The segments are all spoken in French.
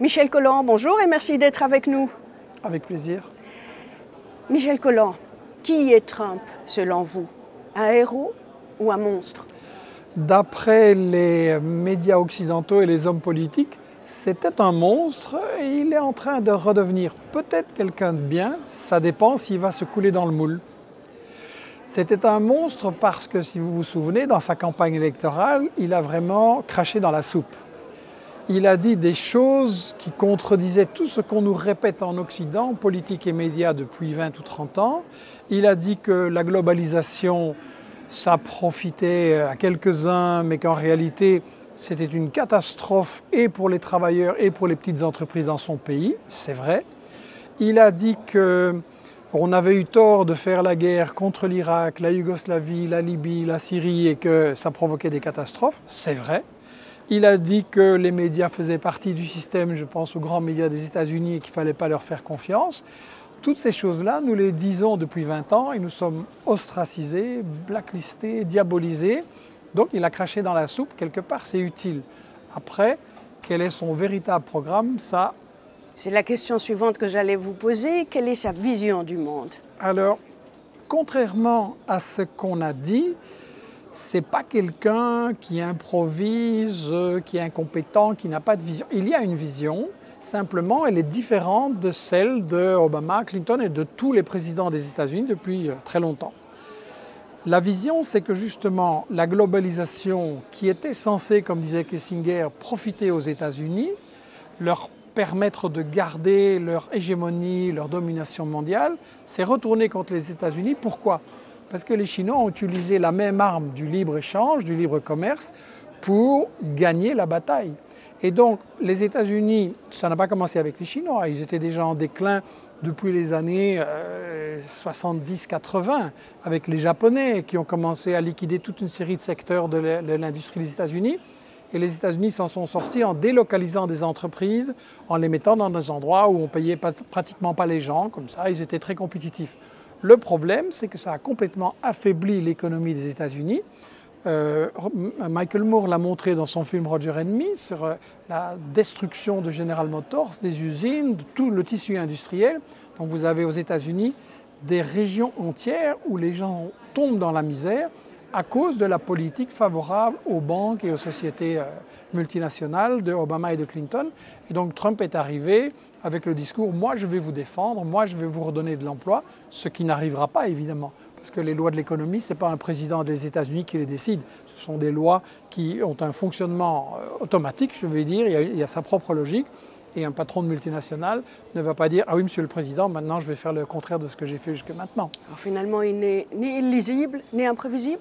Michel Collon, bonjour et merci d'être avec nous. Avec plaisir. Michel Collon, qui est Trump selon vous? Un héros ou un monstre? D'après les médias occidentaux et les hommes politiques, c'était un monstre et il est en train de redevenir peut-être quelqu'un de bien, ça dépend s'il va se couler dans le moule. C'était un monstre parce que, si vous vous souvenez, dans sa campagne électorale, il a vraiment craché dans la soupe. Il a dit des choses qui contredisaient tout ce qu'on nous répète en Occident, politique et médias, depuis 20 ou 30 ans. Il a dit que la globalisation, ça profitait à quelques-uns, mais qu'en réalité, c'était une catastrophe et pour les travailleurs et pour les petites entreprises dans son pays. C'est vrai. Il a dit qu'on avait eu tort de faire la guerre contre l'Irak, la Yougoslavie, la Libye, la Syrie et que ça provoquait des catastrophes. C'est vrai. Il a dit que les médias faisaient partie du système, je pense aux grands médias des États-Unis et qu'il ne fallait pas leur faire confiance. Toutes ces choses-là, nous les disons depuis 20 ans et nous sommes ostracisés, blacklistés, diabolisés. Donc il a craché dans la soupe, quelque part c'est utile. Après, quel est son véritable programme, ça... C'est la question suivante que j'allais vous poser. Quelle est sa vision du monde? Alors, contrairement à ce qu'on a dit, c'est pas quelqu'un qui improvise, qui est incompétent, qui n'a pas de vision. Il y a une vision, simplement elle est différente de celle de Obama, Clinton et de tous les présidents des États-Unis depuis très longtemps. La vision, c'est que justement la globalisation qui était censée, comme disait Kissinger, profiter aux États-Unis, leur permettre de garder leur hégémonie, leur domination mondiale, s'est retournée contre les États-Unis. Pourquoi ? Parce que les Chinois ont utilisé la même arme du libre-échange, du libre-commerce, pour gagner la bataille. Et donc, les États-Unis, ça n'a pas commencé avec les Chinois, ils étaient déjà en déclin depuis les années 70-80, avec les Japonais qui ont commencé à liquider toute une série de secteurs de l'industrie des États-Unis. Et les États-Unis s'en sont sortis en délocalisant des entreprises, en les mettant dans des endroits où on ne payait pratiquement pas les gens, comme ça, ils étaient très compétitifs. Le problème, c'est que ça a complètement affaibli l'économie des États-Unis. Michael Moore l'a montré dans son film Roger and Me sur la destruction de General Motors, des usines, de tout le tissu industriel. Donc vous avez aux États-Unis des régions entières où les gens tombent dans la misère à cause de la politique favorable aux banques et aux sociétés multinationales de Obama et de Clinton. Et donc Trump est arrivé avec le discours « moi je vais vous défendre, moi je vais vous redonner de l'emploi », ce qui n'arrivera pas évidemment, parce que les lois de l'économie, ce n'est pas un président des États-Unis qui les décide, ce sont des lois qui ont un fonctionnement automatique, je vais dire, il y a sa propre logique, et un patron de multinationale ne va pas dire « ah oui, monsieur le président, maintenant je vais faire le contraire de ce que j'ai fait jusque maintenant ». Alors finalement, il n'est ni illisible, ni imprévisible?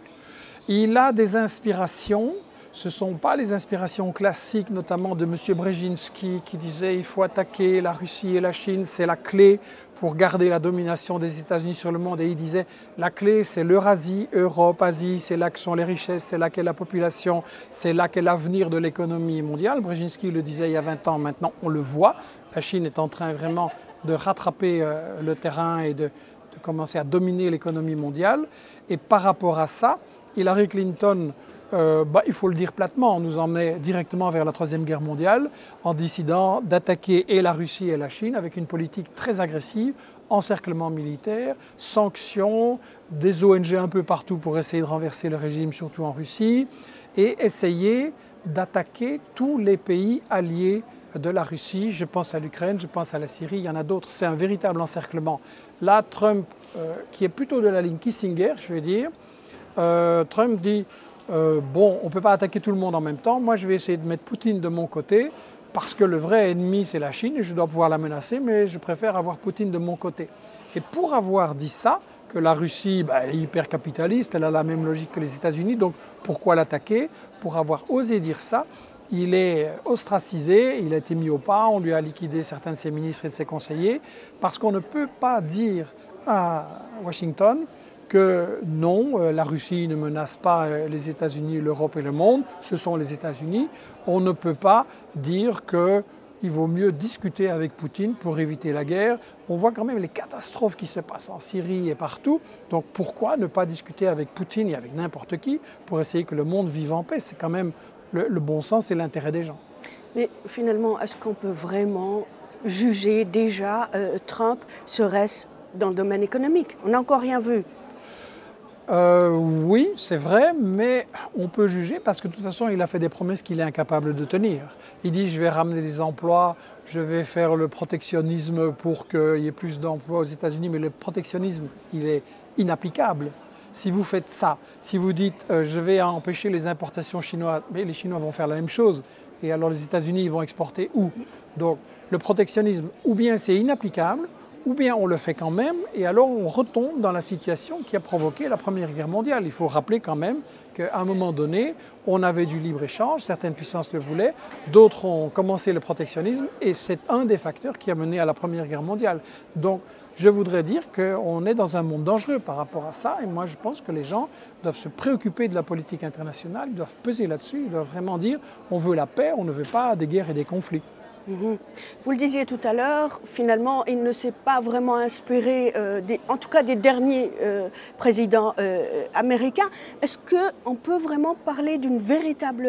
Il a des inspirations. Ce ne sont pas les inspirations classiques, notamment de M. Brzezinski, qui disait il faut attaquer la Russie et la Chine, c'est la clé pour garder la domination des États-Unis sur le monde. Et il disait la clé, c'est l'Eurasie, Europe, Asie, c'est là que sont les richesses, c'est là qu'est la population, c'est là qu'est l'avenir de l'économie mondiale. Brzezinski le disait il y a 20 ans, maintenant on le voit. La Chine est en train vraiment de rattraper le terrain et de commencer à dominer l'économie mondiale. Et par rapport à ça, Hillary Clinton... il faut le dire platement, on nous emmenait directement vers la Troisième Guerre mondiale en décidant d'attaquer et la Russie et la Chine avec une politique très agressive, encerclement militaire, sanctions, des ONG un peu partout pour essayer de renverser le régime, surtout en Russie, et essayer d'attaquer tous les pays alliés de la Russie. Je pense à l'Ukraine, je pense à la Syrie, il y en a d'autres. C'est un véritable encerclement. Là, Trump, qui est plutôt de la ligne Kissinger, je vais dire, Trump dit... on ne peut pas attaquer tout le monde en même temps. Moi, je vais essayer de mettre Poutine de mon côté parce que le vrai ennemi, c'est la Chine et je dois pouvoir la menacer, mais je préfère avoir Poutine de mon côté. Et pour avoir dit ça, que la Russie elle est hyper capitaliste, elle a la même logique que les États-Unis, donc pourquoi l'attaquer? Pour avoir osé dire ça, il est ostracisé, il a été mis au pas, on lui a liquidé certains de ses ministres et de ses conseillers parce qu'on ne peut pas dire à Washington que non, la Russie ne menace pas les États-Unis, l'Europe et le monde, ce sont les États-Unis. On ne peut pas dire qu'il vaut mieux discuter avec Poutine pour éviter la guerre. On voit quand même les catastrophes qui se passent en Syrie et partout. Donc pourquoi ne pas discuter avec Poutine et avec n'importe qui pour essayer que le monde vive en paix? C'est quand même le bon sens et l'intérêt des gens. Mais finalement, est-ce qu'on peut vraiment juger déjà Trump, serait-ce dans le domaine économique? On n'a encore rien vu. Oui, c'est vrai, mais on peut juger parce que de toute façon, il a fait des promesses qu'il est incapable de tenir. Il dit « je vais ramener des emplois ». Je vais faire le protectionnisme pour qu'il y ait plus d'emplois aux États-Unis, mais le protectionnisme, il est inapplicable. Si vous faites ça, si vous dites je vais empêcher les importations chinoises, mais les Chinois vont faire la même chose, et alors les États-Unis ils vont exporter où? Donc le protectionnisme, ou bien c'est inapplicable, ou bien on le fait quand même, et alors on retombe dans la situation qui a provoqué la Première Guerre mondiale. Il faut rappeler quand même qu'à un moment donné, on avait du libre-échange, certaines puissances le voulaient, d'autres ont commencé le protectionnisme, et c'est un des facteurs qui a mené à la Première Guerre mondiale. Donc je voudrais dire qu'on est dans un monde dangereux par rapport à ça, et moi je pense que les gens doivent se préoccuper de la politique internationale, ils doivent peser là-dessus, ils doivent vraiment dire on veut la paix, on ne veut pas des guerres et des conflits. Mmh. Vous le disiez tout à l'heure, finalement, il ne s'est pas vraiment inspiré, en tout cas des derniers présidents américains. Est-ce qu'on peut vraiment parler d'une véritable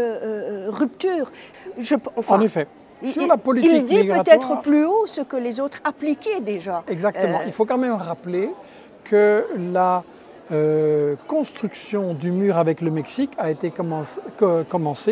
rupture? En effet. Sur la politique il dit peut-être plus haut ce que les autres appliquaient déjà. Exactement. Il faut quand même rappeler que la construction du mur avec le Mexique a été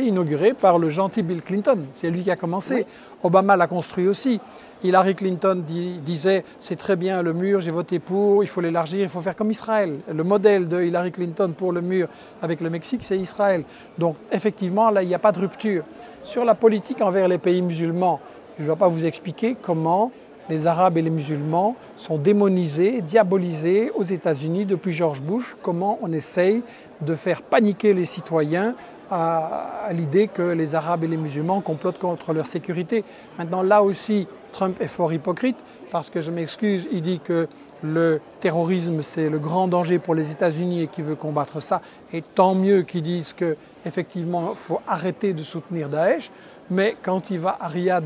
inaugurée par le gentil Bill Clinton. C'est lui qui a commencé. Oui. Obama l'a construit aussi. Hillary Clinton disait « c'est très bien le mur, j'ai voté pour, il faut l'élargir, il faut faire comme Israël ». Le modèle de Hillary Clinton pour le mur avec le Mexique, c'est Israël. Donc effectivement, là, il n'y a pas de rupture. Sur la politique envers les pays musulmans, je ne vais pas vous expliquer comment les Arabes et les musulmans sont démonisés, diabolisés aux États-Unis depuis George Bush. Comment on essaye de faire paniquer les citoyens à l'idée que les Arabes et les musulmans complotent contre leur sécurité. Maintenant, là aussi, Trump est fort hypocrite parce que, je m'excuse, il dit que le terrorisme, c'est le grand danger pour les États-Unis et qu'il veut combattre ça. Et tant mieux qu'ils disent qu'effectivement, il faut arrêter de soutenir Daesh. Mais quand il va à Riyad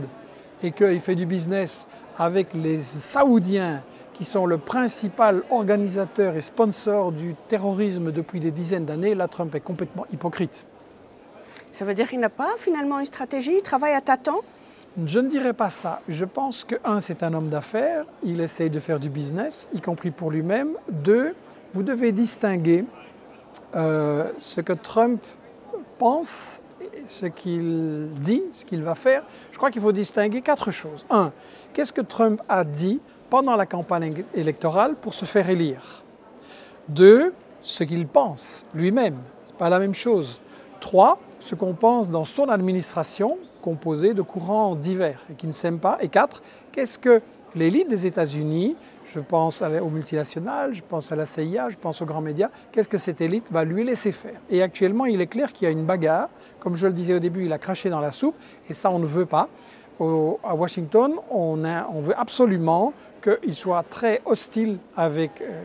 et qu'il fait du business avec les Saoudiens, qui sont le principal organisateur et sponsor du terrorisme depuis des dizaines d'années, là, Trump est complètement hypocrite. Ça veut dire qu'il n'a pas finalement une stratégie, il travaille à tâtons? Je ne dirais pas ça. Je pense que, un, c'est un homme d'affaires, il essaye de faire du business, y compris pour lui-même. Deux, vous devez distinguer ce que Trump pense, ce qu'il dit, ce qu'il va faire. Je crois qu'il faut distinguer quatre choses. Un, qu'est-ce que Trump a dit pendant la campagne électorale pour se faire élire? Deux, ce qu'il pense lui-même, c'est pas la même chose. Trois, ce qu'on pense dans son administration, composée de courants divers et qui ne s'aiment pas. Et quatre, qu'est-ce que l'élite des États-Unis, je pense aux multinationales, je pense à la CIA, je pense aux grands médias, qu'est-ce que cette élite va lui laisser faire? Et actuellement, il est clair qu'il y a une bagarre. Comme je le disais au début, il a craché dans la soupe et ça, on ne veut pas. À Washington, on veut absolument qu'il soit très hostile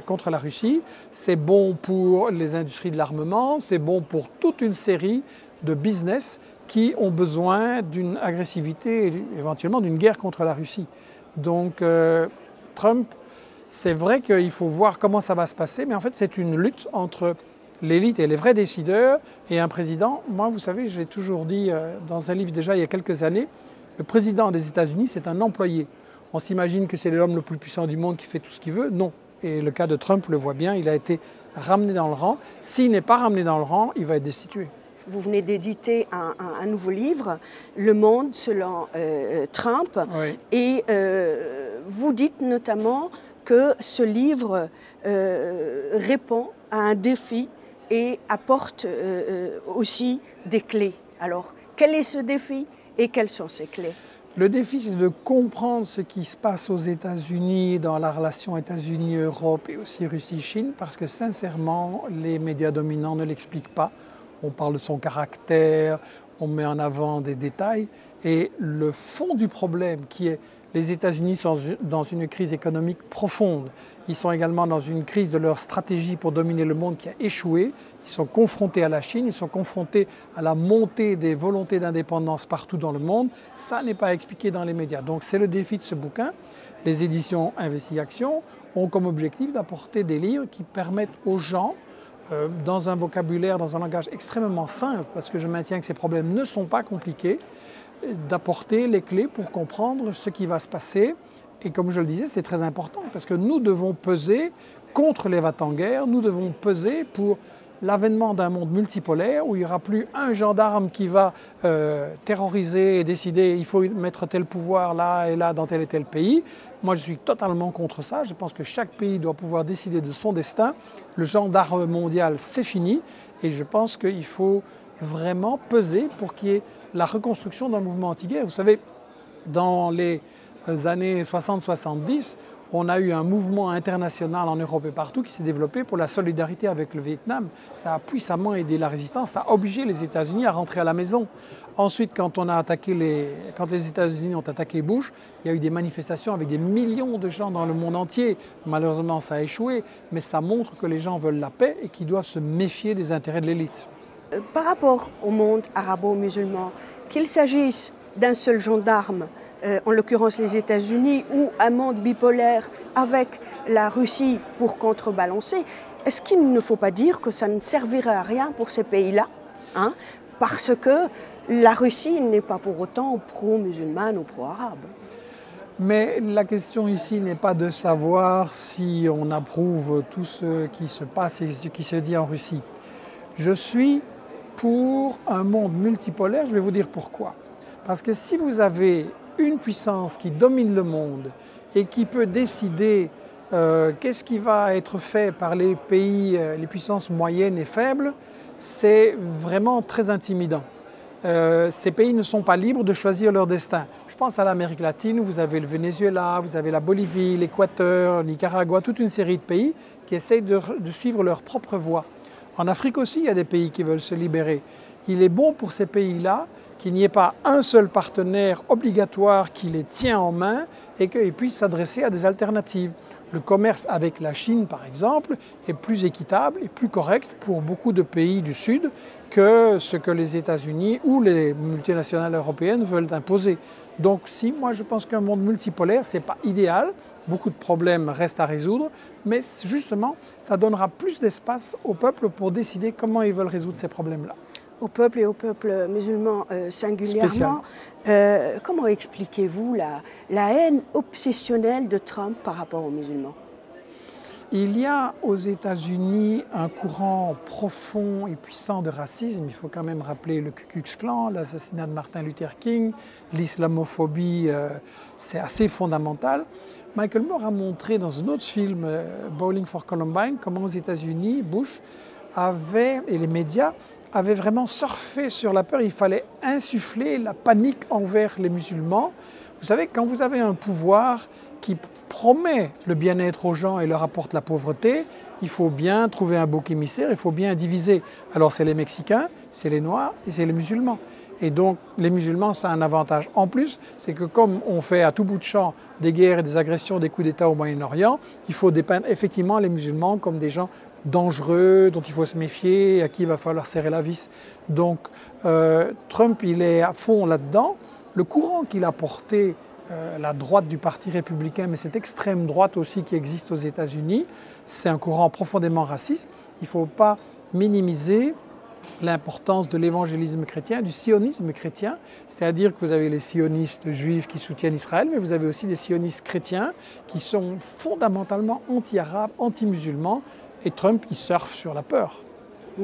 contre la Russie. C'est bon pour les industries de l'armement, c'est bon pour toute une série de business qui ont besoin d'une agressivité et éventuellement d'une guerre contre la Russie. Donc Trump, c'est vrai qu'il faut voir comment ça va se passer, mais en fait c'est une lutte entre l'élite et les vrais décideurs et un président. Moi, vous savez, j'ai toujours dit dans un livre déjà il y a quelques années, le président des États-Unis, c'est un employé. On s'imagine que c'est l'homme le plus puissant du monde qui fait tout ce qu'il veut. Non. Et le cas de Trump le voit bien, il a été ramené dans le rang. S'il n'est pas ramené dans le rang, il va être destitué. Vous venez d'éditer un nouveau livre, Le Monde selon Trump. Oui. Et vous dites notamment que ce livre répond à un défi et apporte aussi des clés. Alors, quel est ce défi ? Et quelles sont ces clés? Le défi, c'est de comprendre ce qui se passe aux États-Unis, dans la relation États-Unis-Europe et aussi Russie-Chine, parce que sincèrement, les médias dominants ne l'expliquent pas. On parle de son caractère, on met en avant des détails. Et le fond du problème, qui est les États-Unis sont dans une crise économique profonde. Ils sont également dans une crise de leur stratégie pour dominer le monde qui a échoué. Ils sont confrontés à la Chine, ils sont confrontés à la montée des volontés d'indépendance partout dans le monde. Ça n'est pas expliqué dans les médias. Donc c'est le défi de ce bouquin. Les éditions Investig'Action ont comme objectif d'apporter des livres qui permettent aux gens, dans un vocabulaire, dans un langage extrêmement simple, parce que je maintiens que ces problèmes ne sont pas compliqués, d'apporter les clés pour comprendre ce qui va se passer. Et comme je le disais, c'est très important parce que nous devons peser contre les va-t-en-guerre, nous devons peser pour l'avènement d'un monde multipolaire où il n'y aura plus un gendarme qui va terroriser et décider il faut mettre tel pouvoir là et là dans tel et tel pays. Moi, je suis totalement contre ça. Je pense que chaque pays doit pouvoir décider de son destin. Le gendarme mondial, c'est fini. Et je pense qu'il faut vraiment peser pour qu'il y ait la reconstruction d'un mouvement anti-guerre. Vous savez, dans les années 60-70, on a eu un mouvement international en Europe et partout qui s'est développé pour la solidarité avec le Vietnam. Ça a puissamment aidé la résistance, ça a obligé les États-Unis à rentrer à la maison. Ensuite, quand les États-Unis ont attaqué Bush, il y a eu des manifestations avec des millions de gens dans le monde entier. Malheureusement, ça a échoué, mais ça montre que les gens veulent la paix et qu'ils doivent se méfier des intérêts de l'élite. Par rapport au monde arabo-musulman, qu'il s'agisse d'un seul gendarme, en l'occurrence les États-Unis, ou un monde bipolaire avec la Russie pour contrebalancer, est-ce qu'il ne faut pas dire que ça ne servirait à rien pour ces pays-là, hein, parce que la Russie n'est pas pour autant pro-musulmane ou pro-arabe? Mais la question ici n'est pas de savoir si on approuve tout ce qui se passe et ce qui se dit en Russie. Je suis pour un monde multipolaire, je vais vous dire pourquoi. Parce que si vous avez une puissance qui domine le monde et qui peut décider qu'est-ce qui va être fait par les pays, les puissances moyennes et faibles, c'est vraiment très intimidant. Ces pays ne sont pas libres de choisir leur destin. Je pense à l'Amérique latine, où vous avez le Venezuela, vous avez la Bolivie, l'Équateur, Nicaragua, toute une série de pays qui essayent de suivre leur propre voie. En Afrique aussi, il y a des pays qui veulent se libérer. Il est bon pour ces pays-là qu'il n'y ait pas un seul partenaire obligatoire qui les tient en main et qu'ils puissent s'adresser à des alternatives. Le commerce avec la Chine, par exemple, est plus équitable et plus correct pour beaucoup de pays du Sud que ce que les États-Unis ou les multinationales européennes veulent imposer. Donc si, moi je pense qu'un monde multipolaire, ce n'est pas idéal, beaucoup de problèmes restent à résoudre, mais justement, ça donnera plus d'espace au peuple pour décider comment ils veulent résoudre ces problèmes-là. Au peuple et au peuple musulman singulièrement. Comment expliquez-vous la haine obsessionnelle de Trump par rapport aux musulmans? Il y a aux États-Unis un courant profond et puissant de racisme. Il faut quand même rappeler le Ku Klux Klan, l'assassinat de Martin Luther King, l'islamophobie, c'est assez fondamental. Michael Moore a montré dans un autre film, Bowling for Columbine, comment aux États-Unis, Bush avait, et les médias, avait vraiment surfé sur la peur. Il fallait insuffler la panique envers les musulmans. Vous savez, quand vous avez un pouvoir qui promet le bien-être aux gens et leur apporte la pauvreté, il faut bien trouver un bouc émissaire, il faut bien diviser. Alors c'est les Mexicains, c'est les Noirs et c'est les musulmans. Et donc les musulmans, ça a un avantage en plus, c'est que comme on fait à tout bout de champ des guerres, des agressions, des coups d'État au Moyen-Orient, il faut dépeindre effectivement les musulmans comme des gens dangereux, dont il faut se méfier, à qui il va falloir serrer la vis. Donc Trump, il est à fond là-dedans. Le courant qu'il a porté, la droite du Parti républicain, mais cette extrême droite aussi qui existe aux États-Unis, c'est un courant profondément raciste. Il ne faut pas minimiser l'importance de l'évangélisme chrétien, du sionisme chrétien, c'est-à-dire que vous avez les sionistes juifs qui soutiennent Israël, mais vous avez aussi des sionistes chrétiens qui sont fondamentalement anti-arabes, anti-musulmans, et Trump, il surfe sur la peur. Mmh.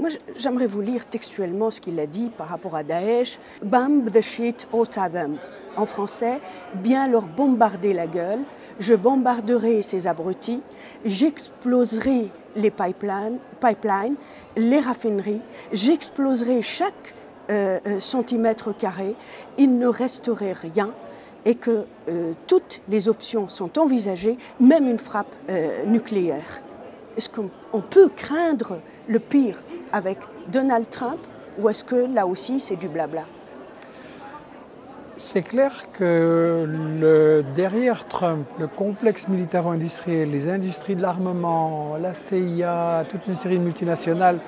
Moi, j'aimerais vous lire textuellement ce qu'il a dit par rapport à Daesh. « Bomb the shit out of them ». En français, « Bien leur bombarder la gueule, je bombarderai ces abrutis, j'exploserai les pipelines, les raffineries, j'exploserai chaque centimètre carré, il ne resterait rien. » et que toutes les options sont envisagées, même une frappe nucléaire. Est-ce qu'on peut craindre le pire avec Donald Trump ou est-ce que là aussi c'est du blabla? C'est clair que derrière Trump, le complexe militaro-industriel, les industries de l'armement, la CIA, toute une série de multinationales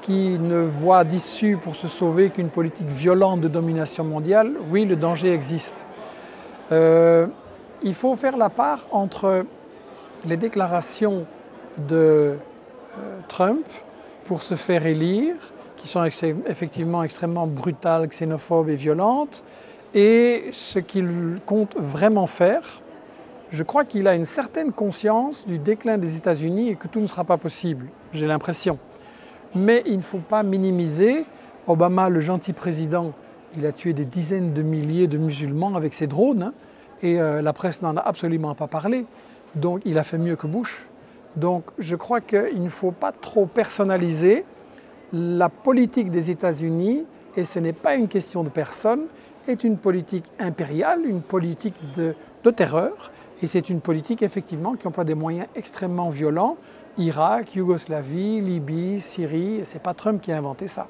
qui ne voient d'issue pour se sauver qu'une politique violente de domination mondiale, oui, le danger existe. Il faut faire la part entre les déclarations de Trump pour se faire élire qui sont effectivement extrêmement brutales, xénophobes et violentes. Et ce qu'il compte vraiment faire, je crois qu'il a une certaine conscience du déclin des États-Unis et que tout ne sera pas possible, j'ai l'impression. Mais il ne faut pas minimiser. Obama, le gentil président, il a tué des dizaines de milliers de musulmans avec ses drones, hein, et la presse n'en a absolument pas parlé. Donc il a fait mieux que Bush. Donc je crois qu'il ne faut pas trop personnaliser la politique des États-Unis, et ce n'est pas une question de personne, est une politique impériale, une politique de terreur, et c'est une politique effectivement qui emploie des moyens extrêmement violents. Irak, Yougoslavie, Libye, Syrie, c'est pas Trump qui a inventé ça.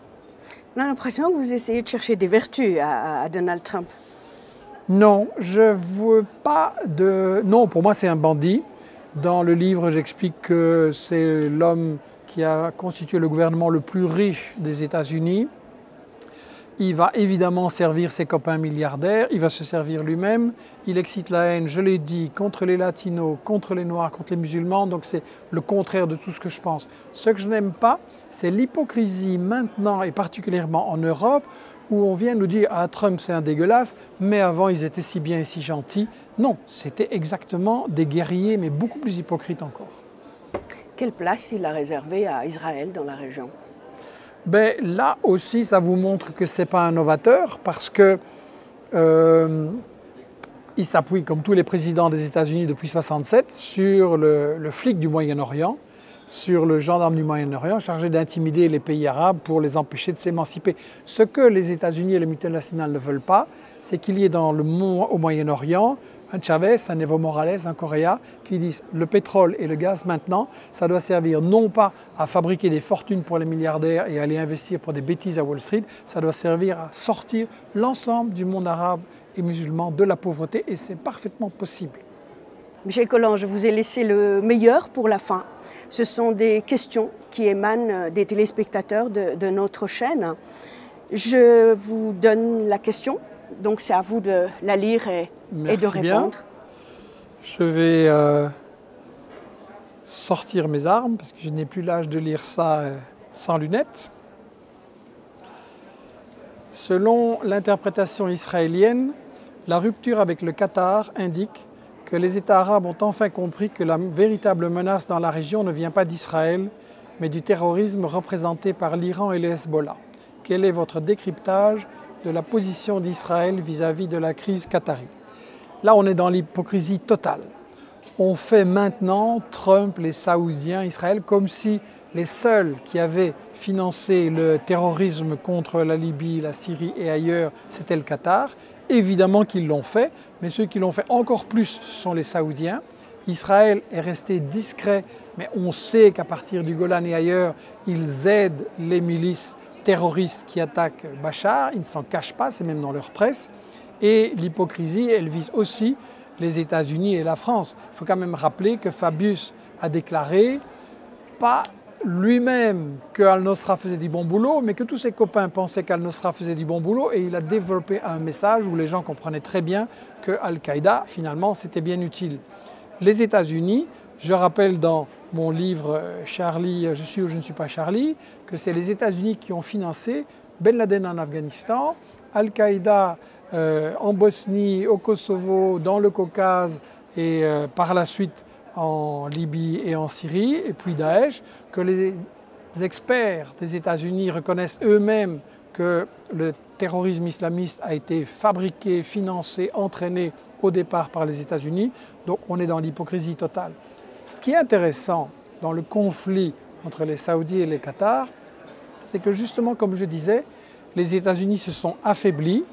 On a l'impression que vous essayez de chercher des vertus à Donald Trump. Non, je veux pas de... Non, pour moi c'est un bandit. Dans le livre, j'explique que c'est l'homme qui a constitué le gouvernement le plus riche des États-Unis. Il va évidemment servir ses copains milliardaires, il va se servir lui-même, il excite la haine, je l'ai dit, contre les latinos, contre les noirs, contre les musulmans, donc c'est le contraire de tout ce que je pense. Ce que je n'aime pas, c'est l'hypocrisie maintenant et particulièrement en Europe, où on vient nous dire « Ah, Trump, c'est un dégueulasse, mais avant, ils étaient si bien et si gentils ». Non, c'était exactement des guerriers, mais beaucoup plus hypocrites encore. Quelle place il a réservée à Israël dans la région ? Ben, là aussi, ça vous montre que ce n'est pas un novateur parce qu'il s'appuie, comme tous les présidents des États-Unis depuis 1967, sur le flic du Moyen-Orient, sur le gendarme du Moyen-Orient chargé d'intimider les pays arabes pour les empêcher de s'émanciper. Ce que les États-Unis et les multinationales ne veulent pas, c'est qu'il y ait au Moyen-Orient un Chavez, un Evo Morales, un Coréa, qui disent le pétrole et le gaz maintenant, ça doit servir non pas à fabriquer des fortunes pour les milliardaires et à aller investir pour des bêtises à Wall Street, ça doit servir à sortir l'ensemble du monde arabe et musulman de la pauvreté, et c'est parfaitement possible. Michel Collon, je vous ai laissé le meilleur pour la fin. Ce sont des questions qui émanent des téléspectateurs de notre chaîne. Je vous donne la question, donc c'est à vous de la lire et de répondre. Bien. Je vais sortir mes armes, parce que je n'ai plus l'âge de lire ça sans lunettes. Selon l'interprétation israélienne, la rupture avec le Qatar indique que les États arabes ont enfin compris que la véritable menace dans la région ne vient pas d'Israël, mais du terrorisme représenté par l'Iran et le Hezbollah. Quel est votre décryptage de la position d'Israël vis-à-vis de la crise qatarie? Là, on est dans l'hypocrisie totale. On fait maintenant Trump, les Saoudiens, Israël, comme si les seuls qui avaient financé le terrorisme contre la Libye, la Syrie et ailleurs, c'était le Qatar. Évidemment qu'ils l'ont fait, mais ceux qui l'ont fait encore plus, ce sont les Saoudiens. Israël est resté discret, mais on sait qu'à partir du Golan et ailleurs, ils aident les milices terroristes qui attaquent Bachar. Ils ne s'en cachent pas, c'est même dans leur presse. Et l'hypocrisie, elle vise aussi les États-Unis et la France. Il faut quand même rappeler que Fabius a déclaré, pas lui-même, qu'Al-Nosra faisait du bon boulot, mais que tous ses copains pensaient qu'Al-Nosra faisait du bon boulot, et il a développé un message où les gens comprenaient très bien que Al-Qaïda, finalement, c'était bien utile. Les États-Unis, je rappelle dans mon livre « Charlie, je suis ou je ne suis pas Charlie », que c'est les États-Unis qui ont financé Ben Laden en Afghanistan, Al-Qaïda en Bosnie, au Kosovo, dans le Caucase, et par la suite en Libye et en Syrie, et puis Daesh, que les experts des États-Unis reconnaissent eux-mêmes que le terrorisme islamiste a été fabriqué, financé, entraîné au départ par les États-Unis. Donc on est dans l'hypocrisie totale. Ce qui est intéressant dans le conflit entre les Saoudis et les Qatars, c'est que justement, comme je disais, les États-Unis se sont affaiblis.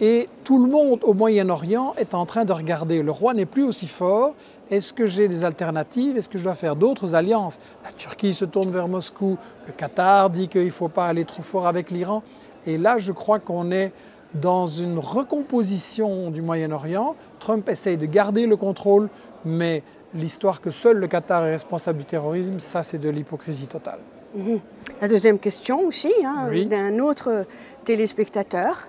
Et tout le monde au Moyen-Orient est en train de regarder. Le roi n'est plus aussi fort. Est-ce que j'ai des alternatives? Est-ce que je dois faire d'autres alliances? La Turquie se tourne vers Moscou. Le Qatar dit qu'il ne faut pas aller trop fort avec l'Iran. Et là, je crois qu'on est dans une recomposition du Moyen-Orient. Trump essaye de garder le contrôle, mais l'histoire que seul le Qatar est responsable du terrorisme, ça, c'est de l'hypocrisie totale. Mmh. La deuxième question aussi, hein, oui, d'un autre téléspectateur.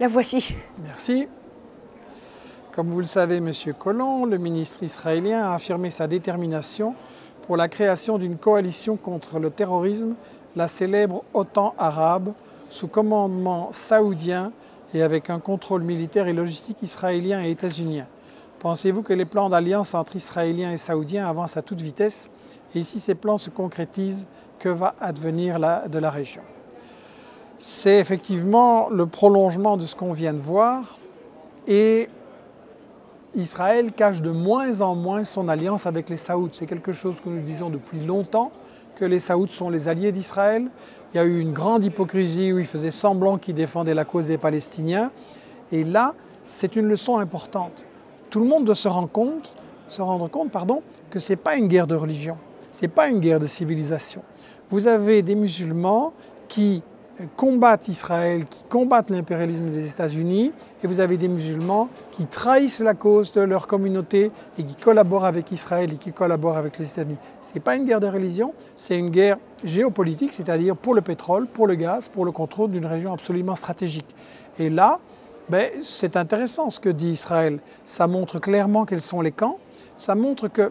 La voici. Merci. Comme vous le savez, M. Collon, le ministre israélien a affirmé sa détermination pour la création d'une coalition contre le terrorisme, la célèbre OTAN arabe, sous commandement saoudien et avec un contrôle militaire et logistique israélien et états-unien. Pensez-vous que les plans d'alliance entre israéliens et saoudiens avancent à toute vitesse? Et si ces plans se concrétisent, que va advenir de la région? C'est effectivement le prolongement de ce qu'on vient de voir, et Israël cache de moins en moins son alliance avec les Saouds. C'est quelque chose que nous disons depuis longtemps, que les Saouds sont les alliés d'Israël. Il y a eu une grande hypocrisie où ils faisaient semblant qu'ils défendaient la cause des Palestiniens. Et là, c'est une leçon importante. Tout le monde doit se rendre compte, que ce n'est pas une guerre de religion, ce n'est pas une guerre de civilisation. Vous avez des musulmans qui combattent Israël, qui combattent l'impérialisme des États-Unis, et vous avez des musulmans qui trahissent la cause de leur communauté et qui collaborent avec Israël et qui collaborent avec les États-Unis. Ce n'est pas une guerre de religion, c'est une guerre géopolitique, c'est-à-dire pour le pétrole, pour le gaz, pour le contrôle d'une région absolument stratégique. Et là, ben, c'est intéressant ce que dit Israël. Ça montre clairement quels sont les camps, ça montre que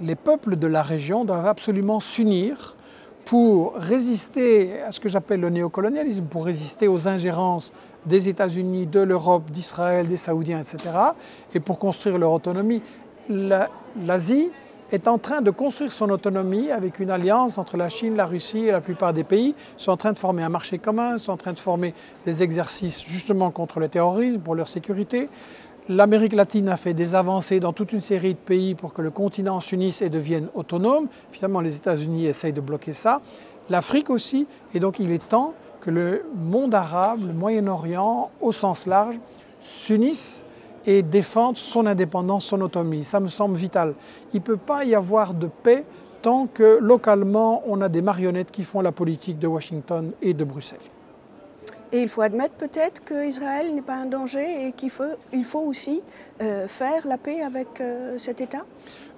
les peuples de la région doivent absolument s'unir pour résister à ce que j'appelle le néocolonialisme, pour résister aux ingérences des États-Unis, de l'Europe, d'Israël, des Saoudiens, etc., et pour construire leur autonomie. L'Asie est en train de construire son autonomie avec une alliance entre la Chine, la Russie et la plupart des pays. Ils sont en train de former un marché commun, ils sont en train de former des exercices justement contre le terrorisme, pour leur sécurité. L'Amérique latine a fait des avancées dans toute une série de pays pour que le continent s'unisse et devienne autonome. Finalement, les États-Unis essayent de bloquer ça. L'Afrique aussi. Et donc, il est temps que le monde arabe, le Moyen-Orient, au sens large, s'unisse et défende son indépendance, son autonomie. Ça me semble vital. Il ne peut pas y avoir de paix tant que, localement, on a des marionnettes qui font la politique de Washington et de Bruxelles. Et il faut admettre peut-être qu'Israël n'est pas un danger et qu'il faut aussi faire la paix avec cet État?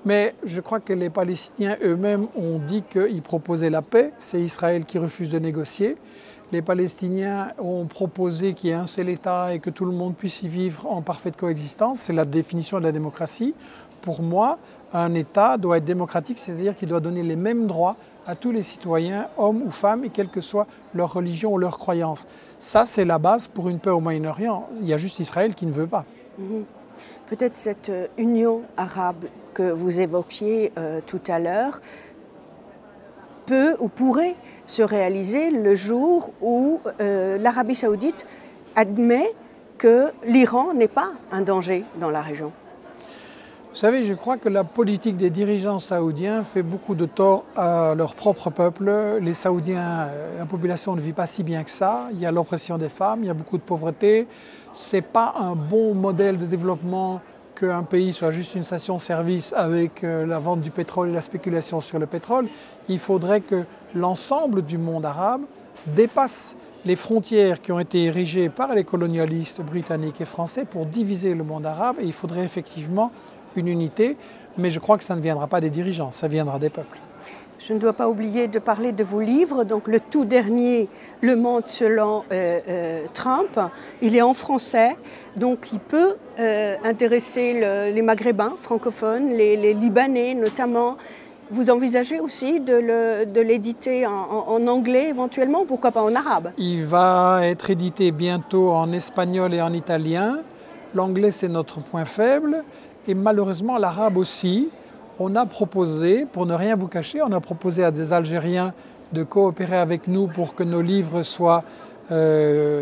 Mais je crois que les Palestiniens eux-mêmes ont dit qu'ils proposaient la paix. C'est Israël qui refuse de négocier. Les Palestiniens ont proposé qu'il y ait un seul État et que tout le monde puisse y vivre en parfaite coexistence. C'est la définition de la démocratie. Pour moi, un État doit être démocratique, c'est-à-dire qu'il doit donner les mêmes droits à tous les citoyens, hommes ou femmes, et quelle que soit leur religion ou leur croyance. Ça, c'est la base pour une paix au Moyen-Orient. Il y a juste Israël qui ne veut pas. Peut-être cette union arabe que vous évoquiez tout à l'heure peut ou pourrait se réaliser le jour où l'Arabie saoudite admet que l'Iran n'est pas un danger dans la région. Vous savez, je crois que la politique des dirigeants saoudiens fait beaucoup de tort à leur propre peuple. Les Saoudiens, la population ne vit pas si bien que ça. Il y a l'oppression des femmes, il y a beaucoup de pauvreté. Ce n'est pas un bon modèle de développement qu'un pays soit juste une station-service avec la vente du pétrole et la spéculation sur le pétrole. Il faudrait que l'ensemble du monde arabe dépasse les frontières qui ont été érigées par les colonialistes britanniques et français pour diviser le monde arabe. Et il faudrait effectivement une unité, mais je crois que ça ne viendra pas des dirigeants, ça viendra des peuples. Je ne dois pas oublier de parler de vos livres, donc le tout dernier, Le Monde selon Trump, il est en français, donc il peut intéresser les Maghrébins francophones, les Libanais notamment. Vous envisagez aussi de l'éditer en anglais éventuellement, pourquoi pas en arabe? Il va être édité bientôt en espagnol et en italien. L'anglais, c'est notre point faible. Et malheureusement, l'arabe aussi. On a proposé, pour ne rien vous cacher, on a proposé à des Algériens de coopérer avec nous pour que nos livres soient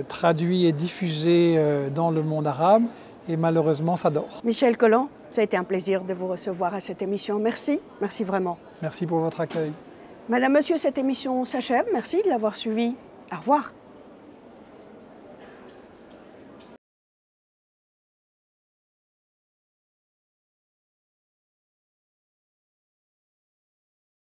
traduits et diffusés dans le monde arabe. Et malheureusement, ça dort. Michel Collon, ça a été un plaisir de vous recevoir à cette émission. Merci, merci vraiment. Merci pour votre accueil. Madame, monsieur, cette émission s'achève. Merci de l'avoir suivi. Au revoir.